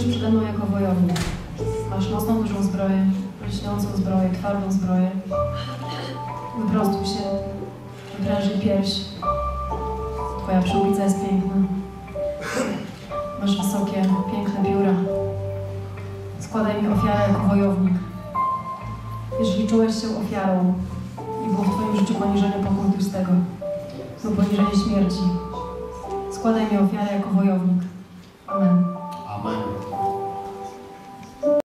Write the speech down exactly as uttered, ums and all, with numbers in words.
stoisz przede mną jako wojownik. Masz mocną, dużą zbroję, lśniącą zbroję, twardą zbroję. Wyprostuj się, wyprężyj pierś. Twoja przyłbica jest piękna. Masz wysokie, piękne biura. Składaj mi ofiarę jako wojownik. Jeżeli czułeś się ofiarą i było w twoim życiu poniżenie pokuty z tego, to poniżenie śmierci, składaj mi ofiarę jako wojownik.